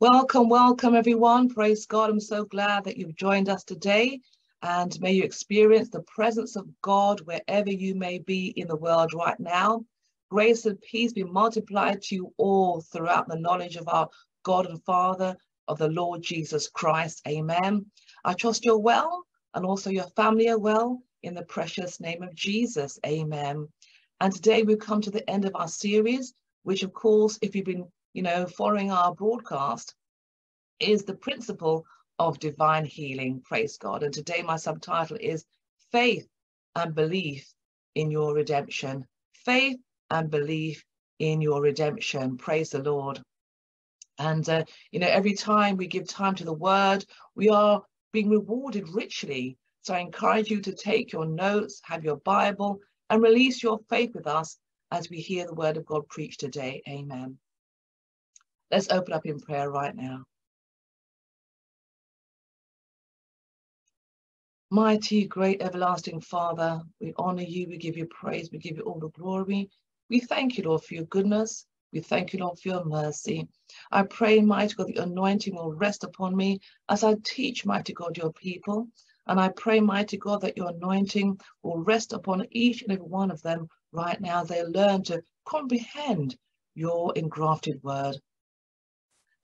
Welcome, welcome everyone. Praise God. I'm so glad that you've joined us today, and may you experience the presence of God wherever you may be in the world right now. Grace and peace be multiplied to you all throughout the knowledge of our God and Father of the Lord Jesus Christ. Amen. I trust you're well, and also your family are well, in the precious name of Jesus. Amen. And today we've come to the end of our series, which of course, if you've been following our broadcast, is the principle of divine healing. Praise God. And today my subtitle is Faith and Belief in Your Redemption. Faith and belief in your redemption. Praise the Lord. And every time we give time to the word, we are being rewarded richly. So I encourage you to take your notes, have your Bible, and release your faith with us as we hear the word of God preached today. Amen. Let's open up in prayer right now. Mighty, great, everlasting Father, we honor you, we give you praise, we give you all the glory. We thank you, Lord, for your goodness. We thank you, Lord, for your mercy. I pray, mighty God, the anointing will rest upon me as I teach, mighty God, your people. And I pray, mighty God, that your anointing will rest upon each and every one of them right now as they learn to comprehend your engrafted word.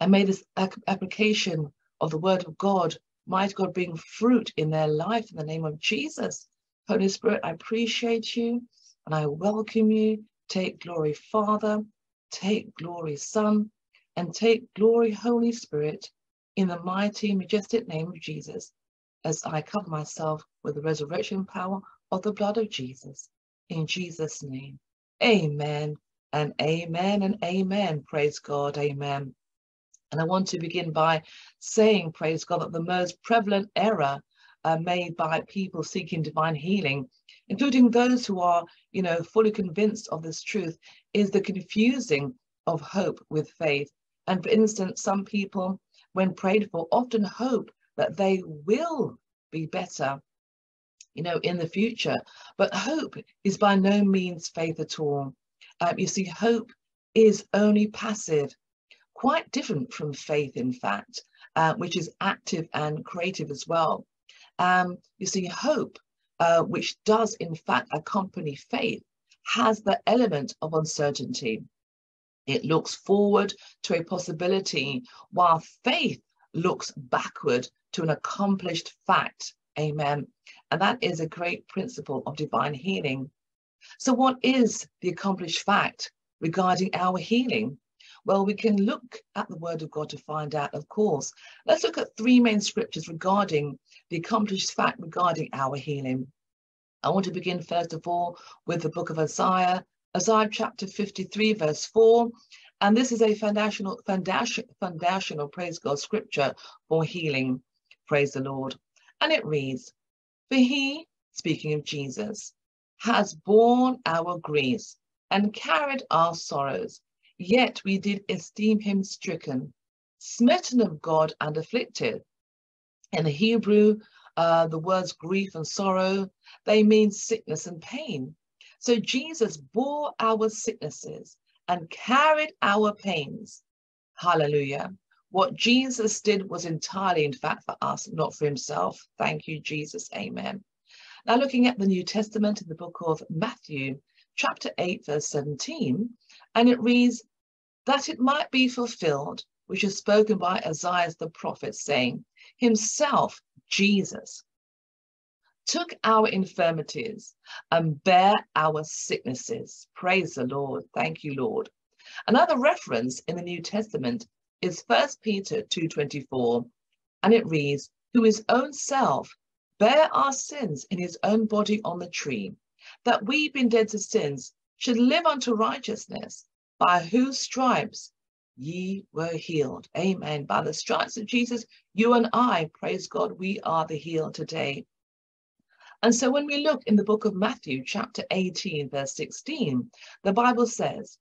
And may this application of the word of God, mighty God, bring fruit in their life in the name of Jesus. Holy Spirit, I appreciate you and I welcome you. Take glory, Father, take glory, Son, and take glory, Holy Spirit, in the mighty, majestic name of Jesus, as I cover myself with the resurrection power of the blood of Jesus. In Jesus' name, amen and amen and amen. Praise God, amen. And I want to begin by saying, praise God, that the most prevalent error made by people seeking divine healing, including those who are, fully convinced of this truth, is the confusing of hope with faith. And for instance, some people, when prayed for, often hope that they will be better, in the future. But hope is by no means faith at all. Hope is only passive. Quite different from faith, in fact, which is active and creative as well. Hope, which does in fact accompany faith, has the element of uncertainty. It looks forward to a possibility, while faith looks backward to an accomplished fact. Amen. And that is a great principle of divine healing. So what is the accomplished fact regarding our healing? Well, we can look at the word of God to find out, of course. Let's look at three main scriptures regarding the accomplished fact regarding our healing. I want to begin, first of all, with the book of Isaiah, Isaiah chapter 53, verse 4. And this is a foundational, praise God, scripture for healing. Praise the Lord. And it reads, "For he," speaking of Jesus, "has borne our griefs and carried our sorrows. Yet we did esteem him stricken, smitten of God, and afflicted." In the Hebrew, the words grief and sorrow, they mean sickness and pain. So Jesus bore our sicknesses and carried our pains. Hallelujah. What Jesus did was entirely, in fact, for us, not for himself. Thank you, Jesus. Amen. Now, looking at the New Testament in the book of Matthew, chapter 8, verse 17, and it reads, "That it might be fulfilled, which is spoken by Isaiah the prophet, saying, himself, Jesus, took our infirmities and bare our sicknesses." Praise the Lord. Thank you, Lord. Another reference in the New Testament is 1 Peter 2:24, and it reads, "Who his own self bare our sins in his own body on the tree, that we, being dead to sins, should live unto righteousness, by whose stripes ye were healed." Amen. By the stripes of Jesus, you and I, praise God, we are the healed today. And so when we look in the book of Matthew, chapter 18, verse 16, the Bible says,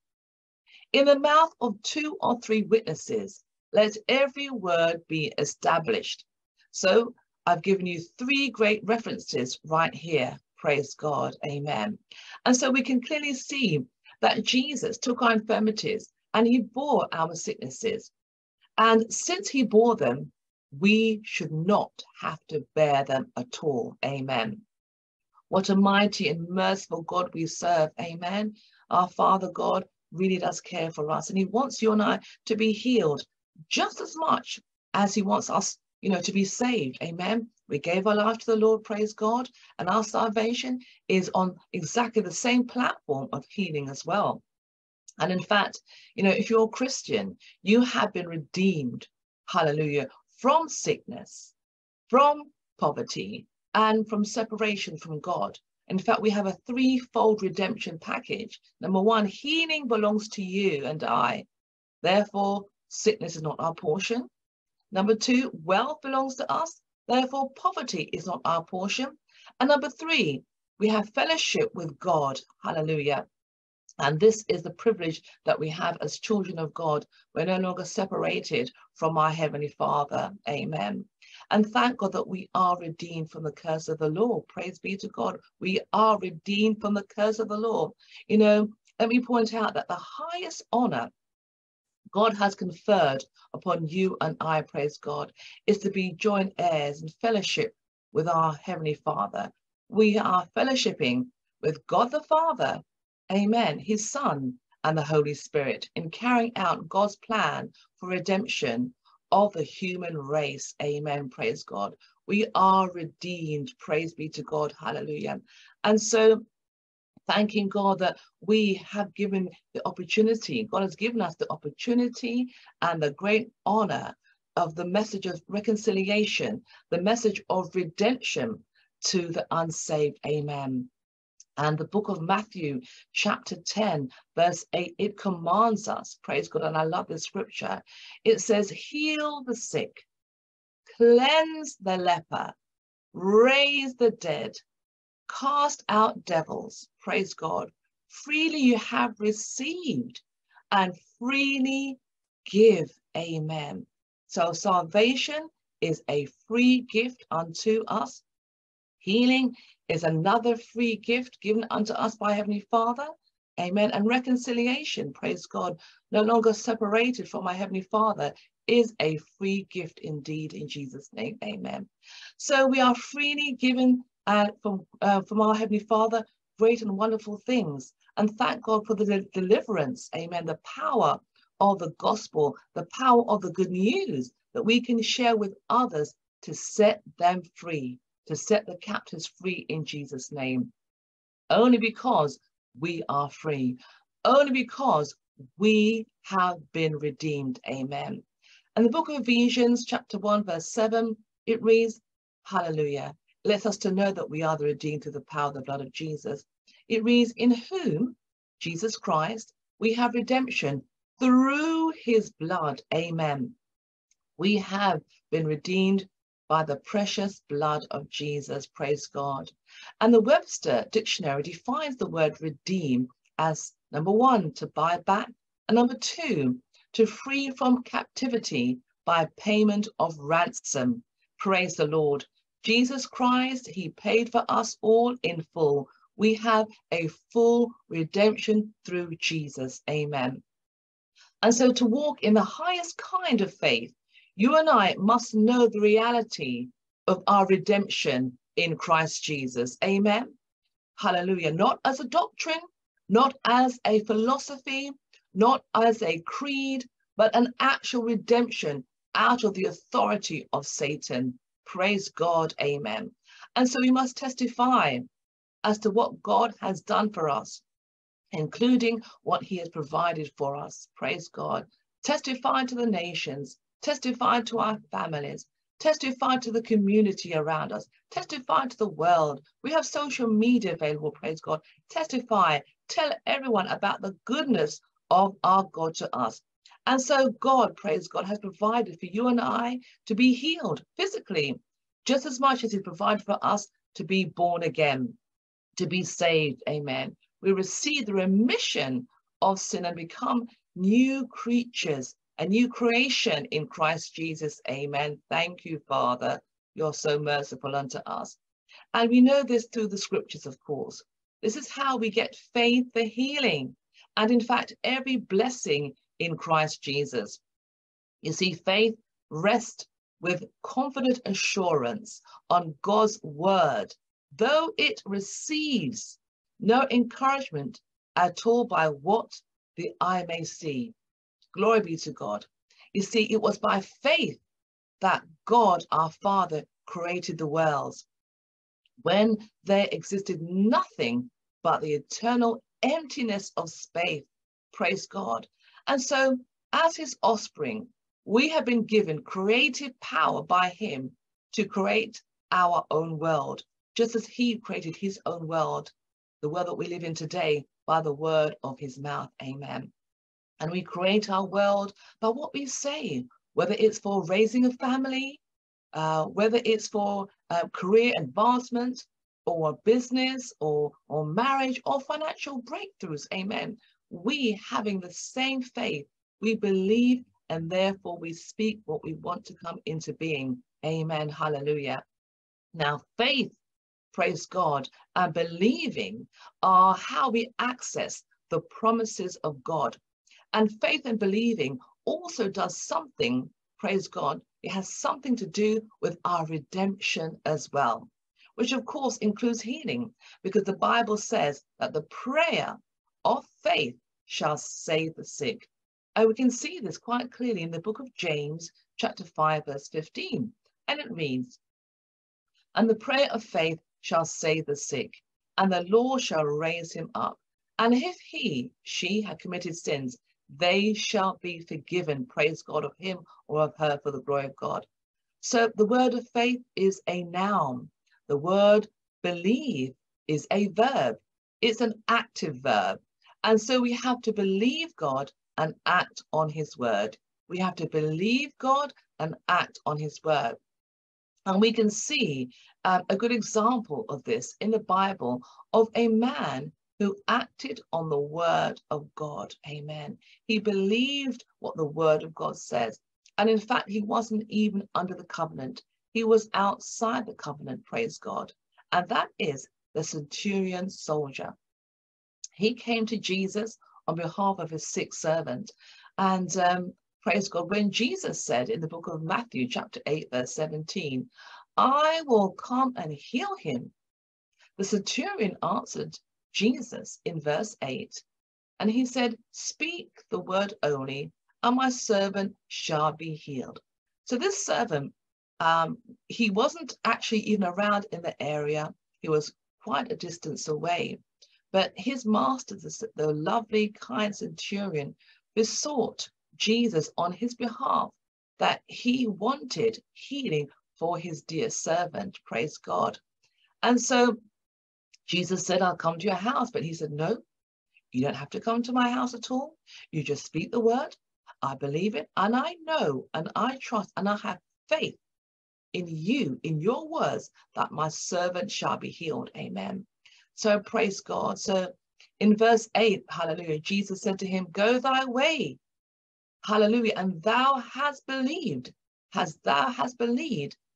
"In the mouth of two or three witnesses, let every word be established." So I've given you three great references right here. Praise God. Amen. And so we can clearly see that Jesus took our infirmities and he bore our sicknesses. And since he bore them, we should not have to bear them at all. Amen. What a mighty and merciful God we serve. Amen. Our Father God really does care for us, and he wants you and I to be healed just as much as he wants us, you know, to be saved. Amen. We gave our life to the Lord, praise God, and our salvation is on exactly the same platform of healing as well. And in fact, you know, if you're a Christian, you have been redeemed, hallelujah, from sickness, from poverty, and from separation from God. In fact, we have a threefold redemption package. Number one, healing belongs to you and I. Therefore, sickness is not our portion. Number two, wealth belongs to us. Therefore, poverty is not our portion. And number three, we have fellowship with God. Hallelujah. And this is the privilege that we have as children of God. We're no longer separated from our Heavenly Father. Amen. And thank God that we are redeemed from the curse of the law. Praise be to God. We are redeemed from the curse of the law. You know, let me point out that the highest honor God has conferred upon you and I, praise God, is to be joint heirs and fellowship with our Heavenly Father. We are fellowshipping with God the Father, amen, his Son, and the Holy Spirit in carrying out God's plan for redemption of the human race. Amen, praise God. We are redeemed, praise be to God, hallelujah. And so, thanking God that we have given the opportunity, God has given us the opportunity and the great honor of the message of reconciliation, the message of redemption to the unsaved, amen. And the book of Matthew, chapter 10, verse 8, it commands us, praise God, and I love this scripture. It says, heal the sick, cleanse the leper, raise the dead, cast out devils, praise God. Freely you have received and freely give, amen. So salvation is a free gift unto us. Healing is another free gift given unto us by Heavenly Father. Amen. And reconciliation, praise God, no longer separated from my Heavenly Father, is a free gift indeed in Jesus' name. Amen. So we are freely given from our Heavenly Father great and wonderful things. And thank God for the deliverance. Amen. The power of the gospel, the power of the good news that we can share with others to set them free, to set the captives free in Jesus' name. Only because we are free. Only because we have been redeemed. Amen. And the book of Ephesians, chapter 1, verse 7, it reads, hallelujah. It lets us to know that we are the redeemed through the power of the blood of Jesus. It reads, in whom, Jesus Christ, we have redemption through his blood. Amen. We have been redeemed by the precious blood of Jesus, praise God. And the Webster Dictionary defines the word redeem as, number one, to buy back, and number two, to free from captivity by payment of ransom. Praise the Lord. Jesus Christ, he paid for us all in full. We have a full redemption through Jesus, amen. And so to walk in the highest kind of faith, you and I must know the reality of our redemption in Christ Jesus. Amen. Hallelujah. Not as a doctrine, not as a philosophy, not as a creed, but an actual redemption out of the authority of Satan. Praise God. Amen. And so we must testify as to what God has done for us, including what he has provided for us. Praise God. Testify to the nations. Testify to our families, testify to the community around us, testify to the world. We have social media available, praise God. Testify, tell everyone about the goodness of our God to us. And so God, praise God, has provided for you and I to be healed physically, just as much as he provided for us to be born again, to be saved, amen. We receive the remission of sin and become new creatures, a new creation in Christ Jesus, amen. Thank you, Father. You're so merciful unto us. And we know this through the scriptures, of course. This is how we get faith for healing. And in fact, every blessing in Christ Jesus. You see, faith rests with confident assurance on God's word, though it receives no encouragement at all by what the eye may see. Glory be to God. You see, it was by faith that God, our Father, created the worlds, when there existed nothing but the eternal emptiness of space. Praise God. And so, as his offspring, we have been given creative power by him to create our own world, just as he created his own world, the world that we live in today, by the word of his mouth. Amen. And we create our world by what we say, whether it's for raising a family, whether it's for career advancement, or business, or marriage, or financial breakthroughs. Amen. We, having the same faith, we believe, and therefore we speak what we want to come into being. Amen. Hallelujah. Now, faith, praise God, and believing are how we access the promises of God. And faith and believing also does something, praise God, it has something to do with our redemption as well, which of course includes healing, because the Bible says that the prayer of faith shall save the sick. And we can see this quite clearly in the book of James, chapter 5, verse 15. And it reads, "And the prayer of faith shall save the sick, and the Lord shall raise him up. And if she had committed sins, they shall be forgiven," praise God, "of him or of her for the glory of God." So the word of faith is a noun. The word believe is a verb. It's an active verb. And so we have to believe God and act on his word. We have to believe God and act on his word. And we can see a good example of this in the Bible of a man who acted on the word of God. Amen. He believed what the word of God says. And in fact, he wasn't even under the covenant. He was outside the covenant, praise God. And that is the centurion soldier. He came to Jesus on behalf of his sick servant. And praise God, when Jesus said in the book of Matthew, chapter 8, verse 17, "I will come and heal him," the centurion answered Jesus in verse 8, and he said, "Speak the word only, and my servant shall be healed." So this servant, he wasn't actually even around in the area. He was quite a distance away. But his master, the lovely, kind centurion, besought Jesus on his behalf that he wanted healing for his dear servant, praise God. And so Jesus said, "I'll come to your house." But he said, "No, you don't have to come to my house at all. You just speak the word. I believe it, and I know, and I trust, and I have faith in you, in your words, that my servant shall be healed." Amen. So praise God. So in verse 8, hallelujah, Jesus said to him, "Go thy way," hallelujah, "and thou hast believed,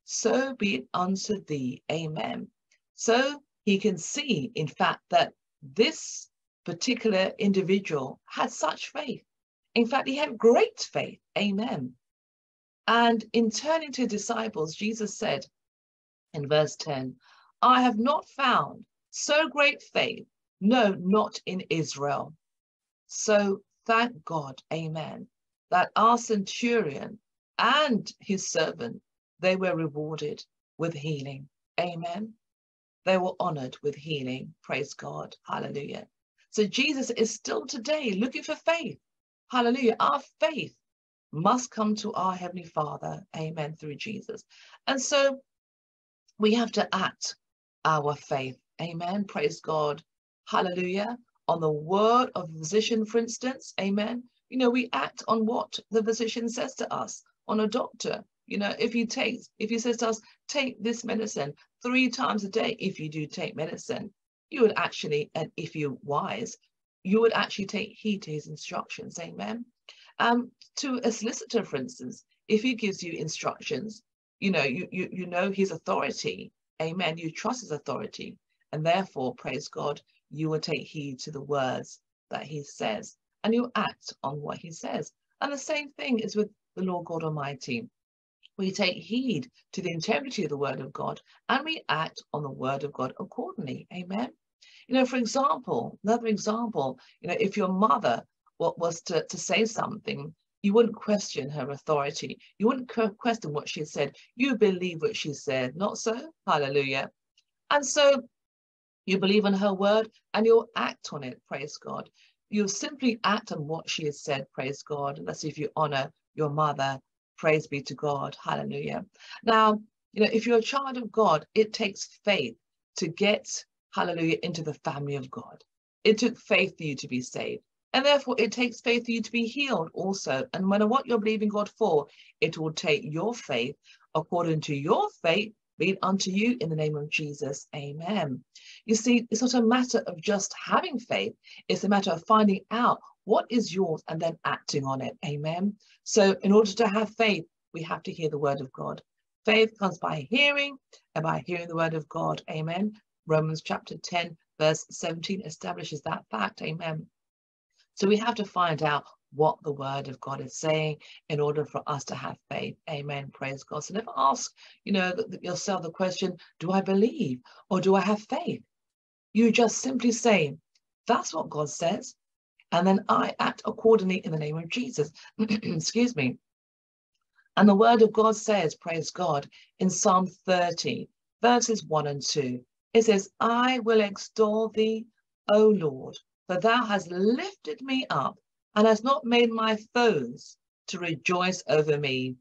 so be it unto thee." Amen. So he can see, in fact, that this particular individual had such faith. In fact, he had great faith. Amen. And in turning to disciples, Jesus said in verse 10, "I have not found so great faith, no, not in Israel." So thank God, amen, that our centurion and his servant, they were rewarded with healing. Amen. They were honored with healing. Praise God. Hallelujah. So Jesus is still today looking for faith. Hallelujah. Our faith must come to our Heavenly Father. Amen. Through Jesus. And so we have to act our faith. Amen. Praise God. Hallelujah. On the word of the physician, for instance. Amen. You know, we act on what the physician says to us, on a doctor. You know, if he says to us, "Take this medicine 3 times a day, if you do take medicine, you would actually, and if you're wise, you would actually take heed to his instructions. Amen. To a solicitor, for instance, if he gives you instructions, you know, you know his authority. Amen. You trust his authority. And therefore, praise God, you will take heed to the words that he says. and you act on what he says. And the same thing is with the Lord God Almighty. We take heed to the integrity of the word of God, and we act on the word of God accordingly. Amen. You know, for example, another example, you know, if your mother was to say something, you wouldn't question her authority. You wouldn't question what she said. You believe what she said, not so? Hallelujah. And so you believe in her word and you'll act on it, praise God. You'll simply act on what she has said, praise God. And that's if you honor your mother, praise be to God, hallelujah. Now, you know, if you're a child of God, it takes faith to get, hallelujah, into the family of God. It took faith for you to be saved. And therefore, it takes faith for you to be healed also. And no matter what you're believing God for, it will take your faith, according to your faith, be unto you in the name of Jesus. Amen. You see, it's not a matter of just having faith. It's a matter of finding out what is yours and then acting on it. Amen. So in order to have faith, we have to hear the word of God. Faith comes by hearing and by hearing the word of God. Amen. Romans chapter 10, verse 17 establishes that fact. Amen. So we have to find out what the word of God is saying in order for us to have faith. Amen. Praise God. So never ask, you know, yourself the question, do I believe or do I have faith? You just simply say, that's what God says. And then I act accordingly in the name of Jesus. Excuse me. And the word of God says, praise God, in Psalm 30, verses 1 and 2, it says, I will extol thee, O Lord, for thou hast lifted me up and hast not made my foes to rejoice over me.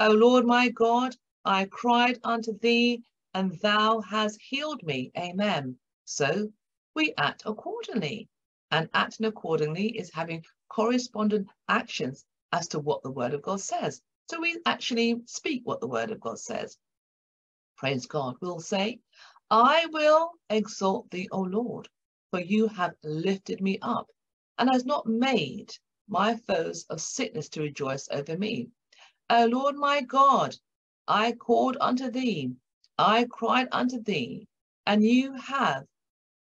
O Lord my God, I cried unto thee, and thou hast healed me. Amen. So we act accordingly. And acting accordingly is having correspondent actions as to what the word of God says. So we actually speak what the word of God says. Praise God. We'll say, I will exalt thee, O Lord, for you have lifted me up, and has not made my foes of sickness to rejoice over me. O Lord my God, I called unto thee, I cried unto thee, and you have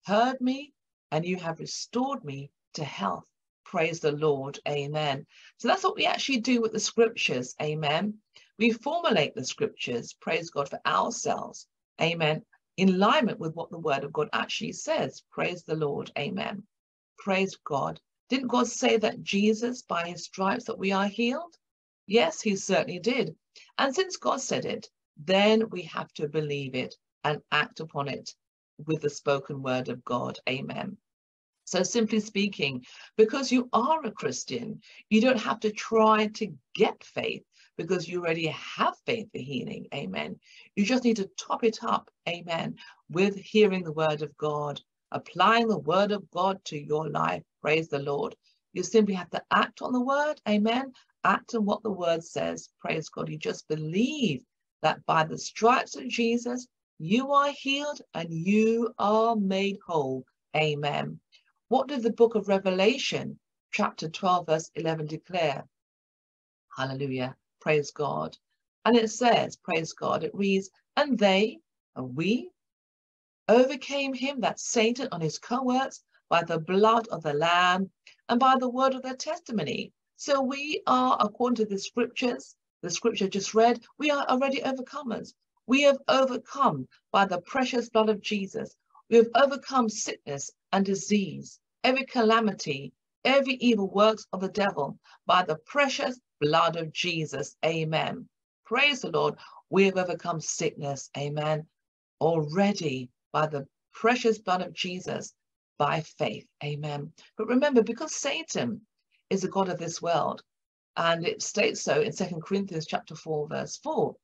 heard me, and you have restored me to health. Praise the Lord. Amen. So that's what we actually do with the scriptures. Amen. We formulate the scriptures, praise God, for ourselves. Amen. In alignment with what the word of God actually says. Praise the Lord. Amen. Praise God. Didn't God say that Jesus, by his stripes, that we are healed? Yes, he certainly did. And since God said it, then we have to believe it and act upon it with the spoken word of God. Amen. So simply speaking, because you are a Christian, you don't have to try to get faith because you already have faith for healing. Amen. You just need to top it up. Amen. With hearing the word of God, applying the word of God to your life. Praise the Lord. You simply have to act on the word. Amen. Act on what the word says. Praise God. You just believe that by the stripes of Jesus, you are healed and you are made whole. Amen. What did the book of Revelation, chapter 12, verse 11 declare? Hallelujah. Praise God. And it says, praise God, it reads, and they, and we, overcame him, that Satan, on his cohorts, by the blood of the Lamb and by the word of their testimony. So we are, according to the scriptures, the scripture just read, we are already overcomers. We have overcome by the precious blood of Jesus. We have overcome sickness and disease, every calamity, every evil works of the devil by the precious blood of Jesus. Amen. Praise the Lord. We have overcome sickness. Amen. Already. By the precious blood of Jesus, by faith. Amen. But remember, because Satan is the god of this world, and it states so in 2 Corinthians chapter 4, verse 4,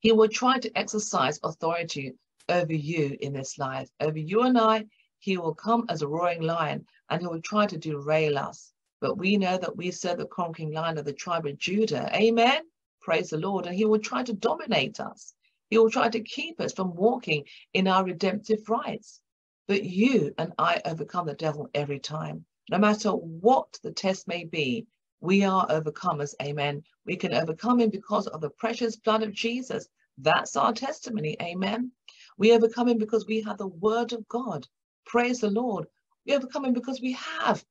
he will try to exercise authority over you in this life. Over you and I, he will come as a roaring lion, and he will try to derail us. But we know that we serve the conquering lion of the tribe of Judah. Amen. Praise the Lord. And he will try to dominate us. He will try to keep us from walking in our redemptive rights. But you and I overcome the devil every time. No matter what the test may be, we are overcomers. Amen. We can overcome him because of the precious blood of Jesus. That's our testimony. Amen. We overcome him because we have the word of God. Praise the Lord. We overcome him because we have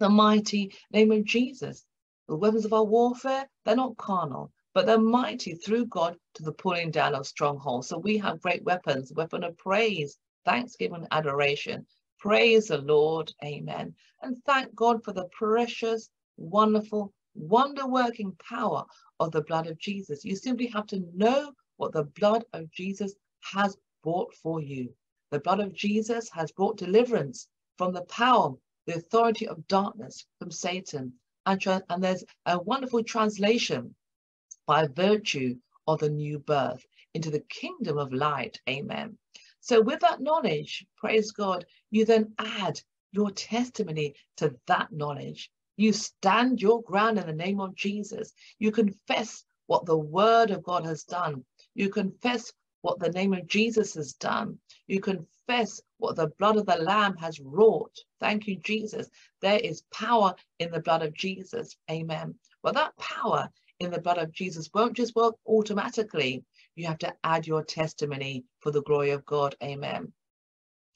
the mighty name of Jesus. The weapons of our warfare, they're not carnal, but they're mighty through God to the pulling down of strongholds. So we have great weapons, weapon of praise, thanksgiving, adoration. Praise the Lord. Amen. And thank God for the precious, wonderful, wonder-working power of the blood of Jesus. You simply have to know what the blood of Jesus has bought for you. The blood of Jesus has brought deliverance from the power, the authority of darkness, from Satan. And there's a wonderful translation by virtue of the new birth into the kingdom of light. Amen. So with that knowledge, praise God, you then add your testimony to that knowledge. You stand your ground in the name of Jesus. You confess what the word of God has done. You confess what the name of Jesus has done. You confess what the blood of the Lamb has wrought. Thank you, Jesus. There is power in the blood of Jesus. Amen. Well, that power in the blood of Jesus won't just work automatically. You have to add your testimony for the glory of God. Amen.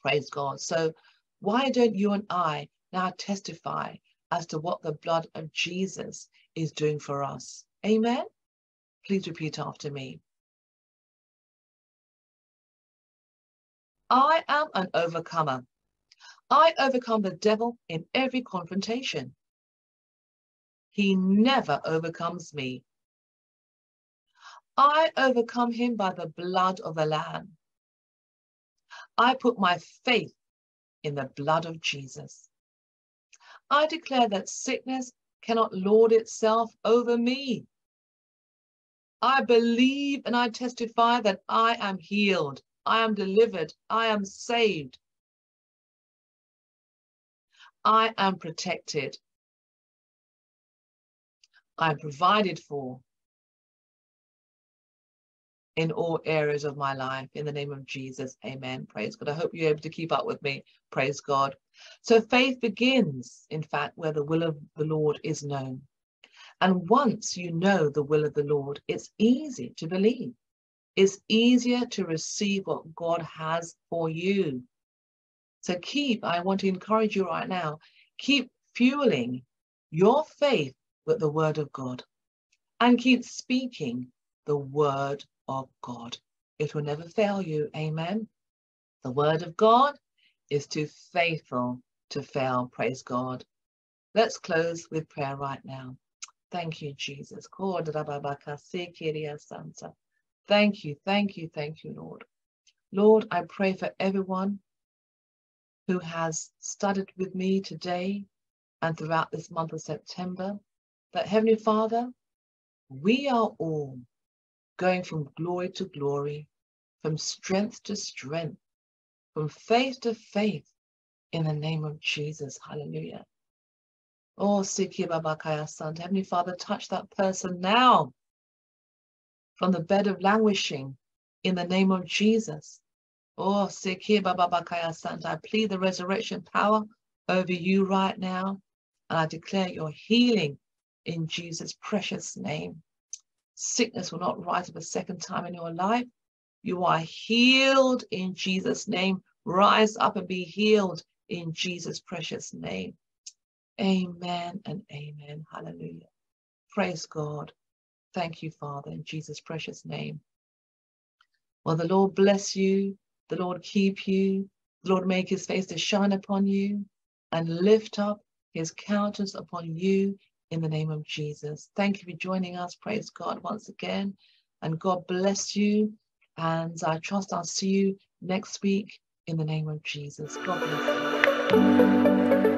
Praise God. So why don't you and I now testify as to what the blood of Jesus is doing for us? Amen. Please repeat after me. I am an overcomer. I overcome the devil in every confrontation. He never overcomes me. I overcome him by the blood of the Lamb. I put my faith in the blood of Jesus. I declare that sickness cannot lord itself over me. I believe and I testify that I am healed. I am delivered. I am saved. I am protected. I am provided for in all areas of my life in the name of Jesus. Amen. Praise God. I hope you're able to keep up with me. Praise God. So faith begins, in fact, where the will of the Lord is known. And once you know the will of the Lord, it's easy to believe. It's easier to receive what God has for you. So I want to encourage you right now, keep fueling your faith with the word of God and keep speaking the word of God. It will never fail you. Amen. The word of God is too faithful to fail. Praise God. Let's close with prayer right now. Thank you, Jesus. Thank you, Lord. Lord, I pray for everyone who has studied with me today and throughout this month of September, that Heavenly Father, we are all going from glory to glory, from strength to strength, from faith to faith, in the name of Jesus. Hallelujah. Oh, Siki Babakaya Santa, Heavenly Father, touch that person now, from the bed of languishing, in the name of Jesus. Oh, Seki Baba Bakaya Santa, I plead the resurrection power over you right now, and I declare your healing in Jesus' precious name. Sickness will not rise up a second time in your life. You are healed in Jesus' name. Rise up and be healed in Jesus' precious name. Amen and amen. Hallelujah. Praise God. Thank you, Father, in Jesus' precious name. Well, the Lord bless you. The Lord keep you. The Lord make his face to shine upon you and lift up his countenance upon you in the name of Jesus. Thank you for joining us. Praise God once again. And God bless you. And I trust I'll see you next week in the name of Jesus. God bless you.